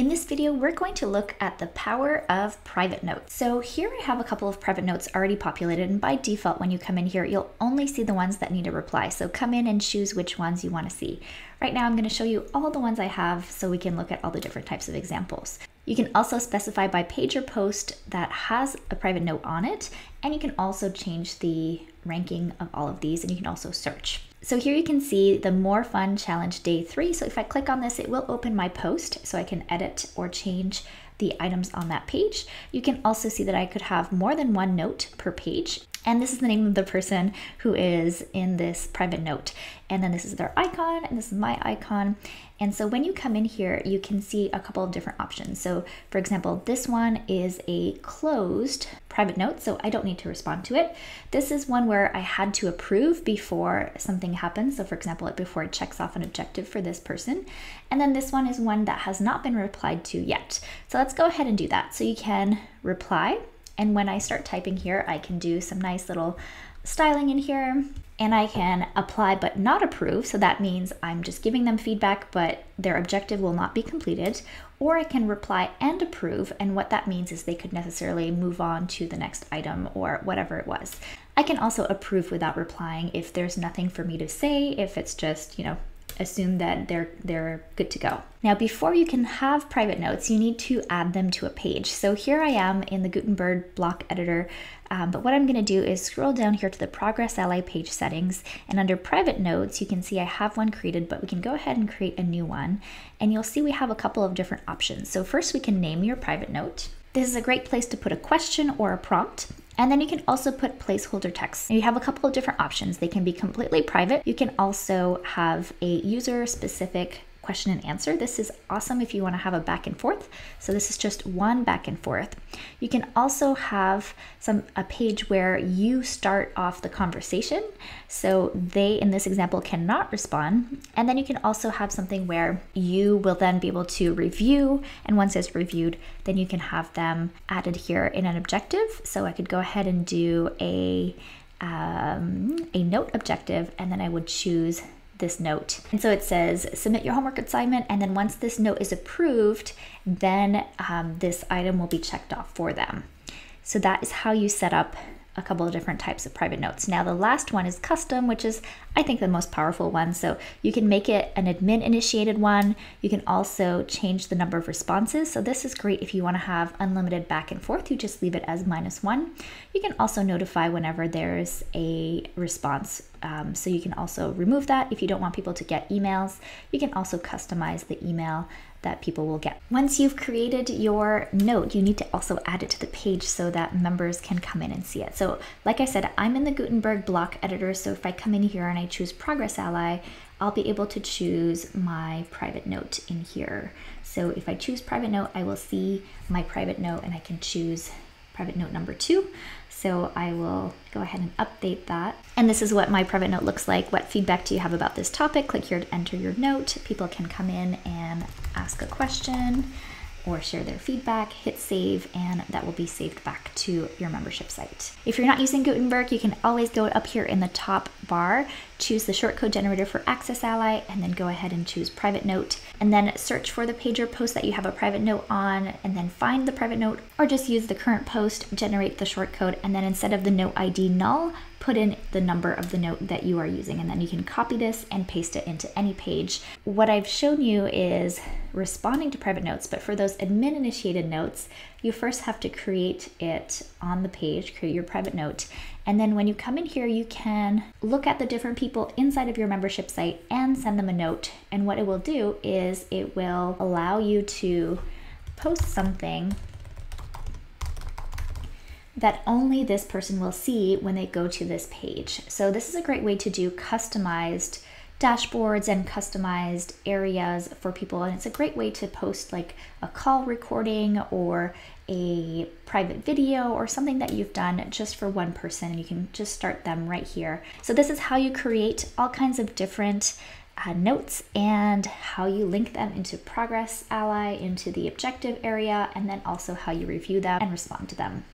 In this video, we're going to look at the power of private notes. So here I have a couple of private notes already populated, and by default, when you come in here, you'll only see the ones that need a reply. So come in and choose which ones you want to see. Right now, I'm going to show you all the ones I have so we can look at all the different types of examples. You can also specify by page or post that has a private note on it, and you can also change the ranking of all of these, and you can also search. So here you can see the More Fun Challenge Day 3. So if I click on this, it will open my post so I can edit or change the items on that page. You can also see that I could have more than one note per page. And this is the name of the person who is in this private note. And then this is their icon, and this is my icon. And so when you come in here, you can see a couple of different options. So for example, this one is a closed private note, so I don't need to respond to it. This is one where I had to approve before something happens. So for example, before it checks off an objective for this person. And then this one is one that has not been replied to yet. So let's go ahead and do that. So you can reply. And when I start typing here, I can do some nice little styling in here, and I can apply but not approve. So that means I'm just giving them feedback, but their objective will not be completed. Or I can reply and approve. And what that means is they could necessarily move on to the next item or whatever it was. I can also approve without replying if there's nothing for me to say, if it's just, you know, assume that they're good to go. Now, before you can have private notes, you need to add them to a page. So here I am in the Gutenberg block editor, but what I'm going to do is scroll down here to the Progress Ally page settings, and under private notes, you can see I have one created, but we can go ahead and create a new one. And you'll see we have a couple of different options. So first we can name your private note. This is a great place to put a question or a prompt. And then you can also put placeholder text. And you have a couple of different options. They can be completely private. You can also have a user-specific question and answer. This is awesome if you want to have a back and forth. So this is just one back and forth. You can also have a page where you start off the conversation. So they, in this example, cannot respond. And then you can also have something where you will then be able to review. And once it's reviewed, then you can have them added here in an objective. So I could go ahead and do a note objective, and then I would choose this note. And so it says, submit your homework assignment. And then once this note is approved, then this item will be checked off for them. So that is how you set up a couple of different types of private notes. Now the last one is custom, which is I think the most powerful one. So you can make it an admin initiated one. You can also change the number of responses. So this is great if you want to have unlimited back and forth. You just leave it as -1. You can also notify whenever there's a response. So you can also remove that if you don't want people to get emails. You can also customize the email that people will get. Once you've created your note, you need to also add it to the page so that members can come in and see it. So like I said, I'm in the Gutenberg block editor. So if I come in here and I choose Progress Ally, I'll be able to choose my private note in here. So if I choose private note, I will see my private note, and I can choose private note number 2. So I will go ahead and update that. And this is what my private note looks like. What feedback do you have about this topic? Click here to enter your note. People can come in and ask a question or share their feedback, hit save, and that will be saved back to your membership site. If you're not using Gutenberg, you can always go up here in the top bar, choose the shortcode generator for Access Ally, and then go ahead and choose private note, and then search for the page or post that you have a private note on, and then find the private note, or just use the current post, generate the shortcode, and then instead of the note ID null, put in the number of the note that you are using, and then you can copy this and paste it into any page. What I've shown you is responding to private notes, but for those admin initiated notes, you first have to create it on the page, create your private note. And then when you come in here, you can look at the different people inside of your membership site and send them a note. And what it will do is it will allow you to post something that only this person will see when they go to this page. So this is a great way to do customized dashboards and customized areas for people. And it's a great way to post like a call recording or a private video or something that you've done just for one person, and you can just start them right here. So this is how you create all kinds of different notes and how you link them into Progress Ally, into the objective area, and then also how you review them and respond to them.